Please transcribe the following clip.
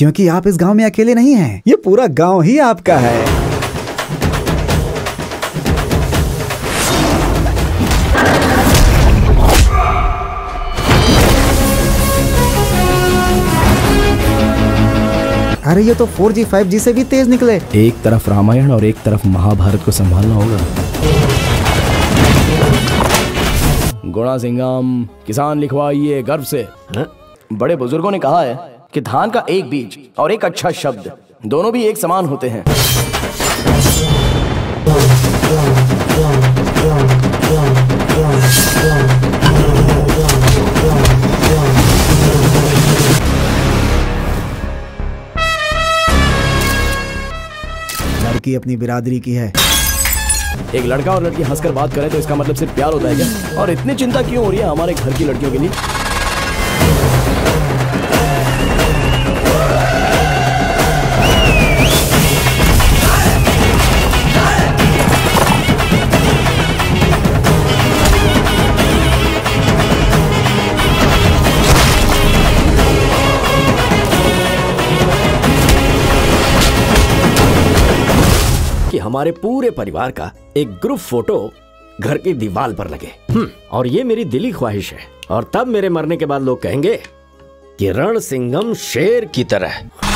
क्योंकि आप इस गांव में अकेले नहीं हैं, ये पूरा गांव ही आपका है। अरे ये तो 4G 5G से भी तेज निकले। एक तरफ रामायण और एक तरफ महाभारत को संभालना होगा। गुणासिंघम किसान लिखवाइए गर्व से। बड़े बुजुर्गों ने कहा है कि धान का एक बीज और एक अच्छा शब्द दोनों भी एक समान होते हैं। लड़की अपनी बिरादरी की है। एक लड़का और लड़की हंसकर बात करें तो इसका मतलब सिर्फ प्यार होता है क्या? और इतनी चिंता क्यों हो रही है हमारे घर की लड़कियों के लिए? हमारे पूरे परिवार का एक ग्रुप फोटो घर की दीवार पर लगे। और ये मेरी दिली ख्वाहिश है। और तब मेरे मरने के बाद लोग कहेंगे कि रण सिंघम शेर की तरह